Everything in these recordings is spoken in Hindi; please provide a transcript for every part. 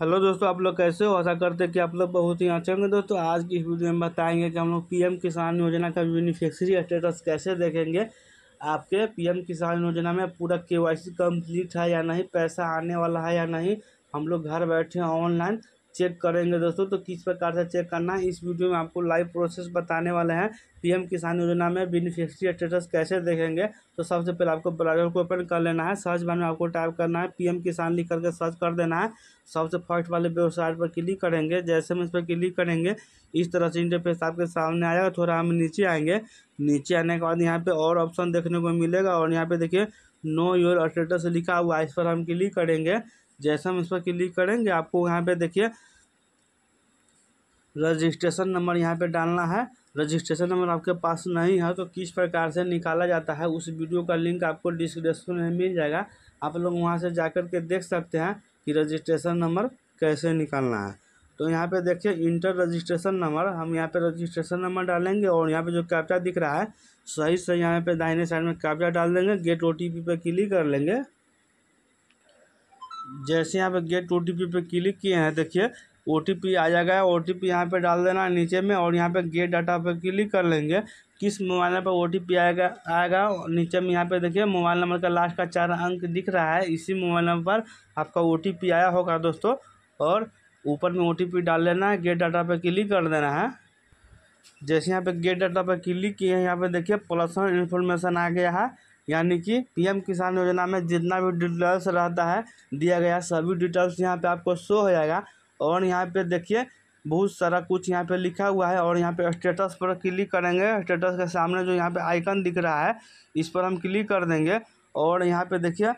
हेलो दोस्तों, आप लोग कैसे हो? आशा करते हैं कि आप लोग बहुत ही अच्छे होंगे। दोस्तों आज की इस वीडियो में बताएंगे कि हम लोग पीएम किसान योजना का बेनिफिशियरी स्टेटस कैसे देखेंगे। आपके पीएम किसान योजना में पूरा केवाईसी कंप्लीट है या नहीं, पैसा आने वाला है या नहीं, हम लोग घर बैठे ऑनलाइन चेक करेंगे दोस्तों। तो किस प्रकार से चेक करना है इस वीडियो में आपको लाइव प्रोसेस बताने वाले हैं। पीएम किसान योजना में बेनिफिशियरी स्टेटस कैसे देखेंगे। तो सबसे पहले आपको ब्राउज़र को ओपन कर लेना है। सर्च बार में आपको टाइप करना है पीएम किसान, लिख करके सर्च कर देना है। सबसे फर्स्ट वाले वेबसाइट पर क्लिक करेंगे। जैसे हम इस पर क्लिक करेंगे, इस तरह से इंटरफेस आपके सामने आएगा। थोड़ा हम नीचे आएंगे। नीचे आने के बाद यहाँ पर और ऑप्शन देखने को मिलेगा और यहाँ पर देखिए नो योर स्टेटस लिखा हुआ, इस पर हम क्लिक करेंगे। जैसे हम इस पर क्लिक करेंगे, आपको यहाँ पे देखिए रजिस्ट्रेशन नंबर यहाँ पे डालना है। रजिस्ट्रेशन नंबर आपके पास नहीं है तो किस प्रकार से निकाला जाता है उस वीडियो का लिंक आपको डिस्क्रिप्शन में मिल जाएगा। आप लोग वहाँ से जाकर के देख सकते हैं कि रजिस्ट्रेशन नंबर कैसे निकालना है। तो यहाँ पे देखिए इंटर रजिस्ट्रेशन नंबर, हम यहाँ पे रजिस्ट्रेशन नंबर डालेंगे और यहाँ पे जो कैप्चा दिख रहा है सही से यहाँ पे दाहिने साइड में कैप्चा डाल देंगे। गेट OTP पर क्लिक कर लेंगे। जैसे यहाँ पे गेट OTP पे क्लिक किए हैं, देखिए OTP आ जाएगा। OTP यहाँ पे डाल देना है नीचे में और यहाँ पे गेट डाटा पे क्लिक कर लेंगे। किस मोबाइल नंबर पर OTP आएगा नीचे में यहाँ पे देखिए मोबाइल नंबर का लास्ट का 4 अंक दिख रहा है। इसी मोबाइल नंबर पर आपका OTP आया होगा दोस्तों। और ऊपर में OTP डाल लेना है, गेट डाटा पर क्लिक कर देना है। जैसे यहाँ पर गेट डाटा पर क्लिक किए हैं, यहाँ पर देखिए पर्सनल इन्फॉर्मेशन आ गया है। यानी कि पीएम किसान योजना में जितना भी डिटेल्स रहता है दिया गया सभी डिटेल्स यहाँ पे आपको शो हो जाएगा। और यहाँ पे देखिए बहुत सारा कुछ यहाँ पे लिखा हुआ है। और यहाँ पे स्टेटस पर क्लिक करेंगे। स्टेटस के सामने जो यहाँ पे आइकन दिख रहा है इस पर हम क्लिक कर देंगे। और यहाँ पे देखिए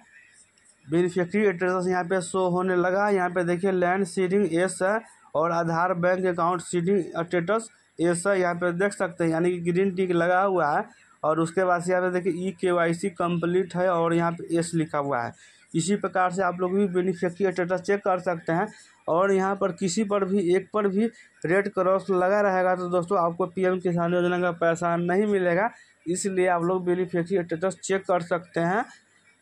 बेनिफिशियरी स्टेटस यहाँ पे शो होने लगा। यहाँ पे देखिए लैंड सीडिंग एस है और Aadhaar bank account seeding status एस है, यहाँ पे देख सकते हैं। यानी कि ग्रीन टिक लगा हुआ है। और उसके बाद से यहाँ पे देखिए KYC कंप्लीट है और यहाँ पे एस लिखा हुआ है। इसी प्रकार से आप लोग भी बेनिफिशियरी स्टेटस चेक कर सकते हैं। और यहाँ पर किसी पर भी एक पर भी रेड क्रॉस लगा रहेगा तो दोस्तों आपको पीएम किसान योजना का पैसा नहीं मिलेगा। इसलिए आप लोग बेनिफिशियरी स्टेटस चेक कर सकते हैं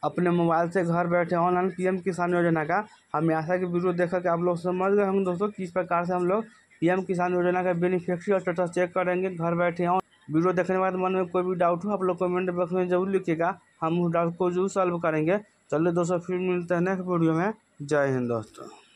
अपने मोबाइल से घर बैठे ऑनलाइन पीएम किसान योजना का। हमें आशा की वीडियो देखकर के आप लोग समझ गए होंगे दोस्तों किस प्रकार से हम लोग पीएम किसान योजना का बेनिफिशियरी स्टेटस चेक करेंगे घर बैठे ऑनलाइन। वीडियो देखने के बाद मन में कोई भी डाउट हो आप लोग कमेंट बॉक्स में जरूर लिखिएगा, हम उस डाउट को जरूर सॉल्व करेंगे। चलिए दोस्तों, फिर मिलते हैं नेक्स्ट वीडियो में। जय हिंद दोस्तों।